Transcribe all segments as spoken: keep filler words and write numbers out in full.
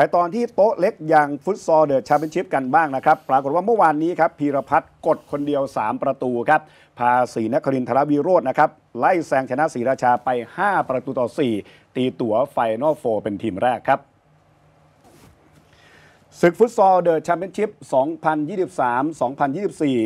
ไปตอนที่โต๊ะเล็กอย่างฟุตซอลเดอะแชมเปี้ยนชิพกันบ้างนะครับปรากฏว่าเมื่อวานนี้ครับพีรพัฒน์กดคนเดียวสามประตูครับพาศรีนครินทรวิโรจน์นะครับไล่แซงชนะศรีราชาไปห้าประตูต่อสี่ตีตั๋วไฟนอลโฟร์เป็นทีมแรกครับศึกฟุตซอลเดอะแชมเปี้ยนชิพ สองพันยี่สิบสาม สองพันยี่สิบสี่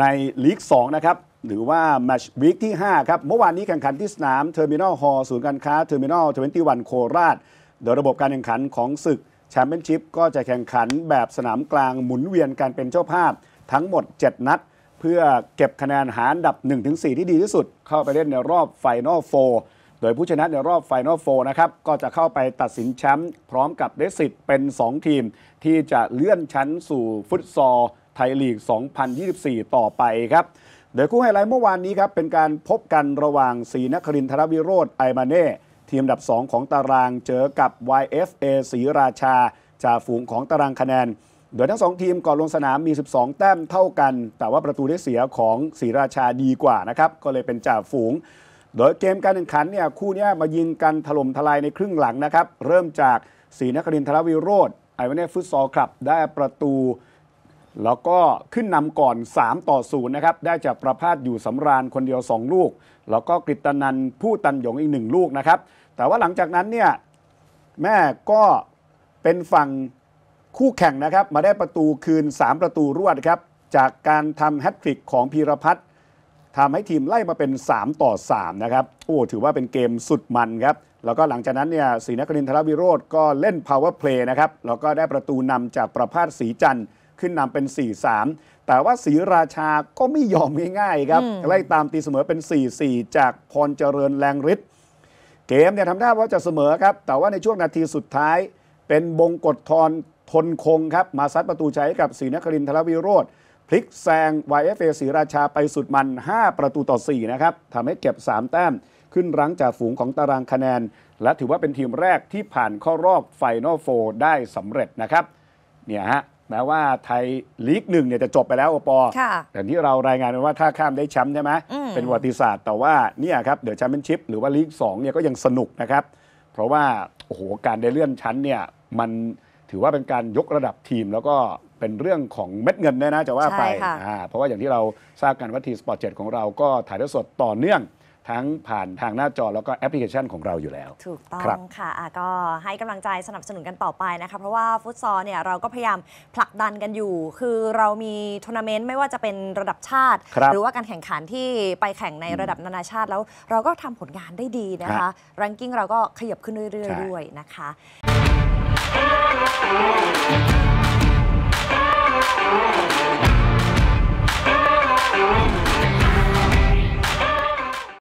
ในลีกสองนะครับหรือว่าแมตช์วีคที่ห้าครับเมื่อวานนี้แข่งขันที่สนามเทอร์มินอลฮอลล์ศูนย์การค้าเทอร์มินอลยี่สิบเอ็ดโคราชโดยระบบการแข่งขันของศึกแชมเปี้ยนชิพก็จะแข่งขันแบบสนามกลางหมุนเวียนการเป็นเจ้าภาพทั้งหมดเจ็ดนัดเพื่อเก็บคะแนนหารดับ หนึ่งถึงสี่ ที่ดีที่สุดเข้าไปเล่นในรอบไฟนอลโฟร์โดยผู้ชนะในรอบไฟนอลโฟร์นะครับก็จะเข้าไปตัดสินแชมป์พร้อมกับได้สิทธิ์เป็นสองทีมที่จะเลื่อนชั้นสู่ฟุตซอลไทยลีกสองพันยี่สิบสี่ต่อไปครับโดยคู่ไฮไลท์เมื่อวานนี้ครับเป็นการพบกันระหว่างศรีนครินทรวิโรจน์ไอมาเน่ทีมอันดับสองของตารางเจอกับ วาย เอฟ เอ ศรีราชาจ่าฝูงของตารางคะแนนโดยทั้งสองทีมก่อนลงสนามมีสิบสองแต้มเท่ากันแต่ว่าประตูได้เสียของศรีราชาดีกว่านะครับก็เลยเป็นจ่าฝูงโดยเกมการแข่งขันเนี่ยคู่นี้มายิงกันถล่มทลายในครึ่งหลังนะครับเริ่มจากศรีนครินทรวิโรจน์ไอวาเน่ฟุตซอลคลับได้ประตูแล้วก็ขึ้นนำก่อนสามต่อศูนย์นะครับได้จากประภาสอยู่สำราญคนเดียวสองลูกแล้วก็กฤตนันท์ผู้ตันหยงอีกหนึ่งลูกนะครับแต่ว่าหลังจากนั้นเนี่ยแม่ก็เป็นฝั่งคู่แข่งนะครับมาได้ประตูคืนสามประตูรวดครับจากการทำแฮตทริกของพีรพัฒน์ทำให้ทีมไล่มาเป็นสามต่อสามนะครับโอ้ถือว่าเป็นเกมสุดมันครับแล้วก็หลังจากนั้นเนี่ยศรีนครินทรวิโรจน์ก็เล่น power play นะครับแล้วก็ได้ประตูนำจากประภาสศรีจันทร์ขึ้นนำเป็น สี่สาม แต่ว่าศรีราชาก็ไม่ยอมง่ายๆครับไล่ตามตีเสมอเป็น สี่สี่ จากพรเจริญแรงฤทธิ์เกมเนี่ยทำได้ว่าจะเสมอครับแต่ว่าในช่วงนาทีสุดท้ายเป็นบงกฎธรทนคงครับมาซัดประตูใช้กับศรีนครินทรวิโรจน์พลิกแซง วาย เอฟ เอ ศรีราชาไปสุดมันห้าประตูต่อสี่นะครับทำให้เก็บสามแต้มขึ้นรั้งจ่าฝูงของตารางคะแนนและถือว่าเป็นทีมแรกที่ผ่านเข้ารอบไฟนอลโฟร์ได้สำเร็จนะครับเนี่ยฮะแม้ว่าไทยลีกหนึ่งเนี่ยจะจบไปแล้วโอปอแต่ที่เรารายงานว่าถ้าข้ามได้แชมป์ใช่ไหมเป็นประวัติศาสตร์แต่ว่าเนี่ยครับเดี๋ยวแชมเปี้ยนชิพหรือว่าลีกสองเนี่ยก็ยังสนุกนะครับเพราะว่าโอ้โหการได้เลื่อนชั้นเนี่ยมันถือว่าเป็นการยกระดับทีมแล้วก็เป็นเรื่องของเม็ดเงินด้วยนะจะว่าไปเพราะว่าอย่างที่เราทราบกันว่าทีสปอร์ตเจ็ดของเราก็ถ่ายทอดสดต่อเนื่องทั้งผ่านทางหน้าจอแล้วก็แอปพลิเคชันของเราอยู่แล้วถูกต้องค่ะก็ให้กำลังใจสนับสนุนกันต่อไปนะคะเพราะว่าฟุตซอลเนี่ยเราก็พยายามผลักดันกันอยู่คือเรามีทัวร์นาเมนต์ไม่ว่าจะเป็นระดับชาติหรือว่าการแข่งขันที่ไปแข่งในระดับนานาชาติแล้วเราก็ทำผลงานได้ดีนะคะรังกิ้งเราก็ขยับขึ้นเรื่อยๆด้วยนะคะ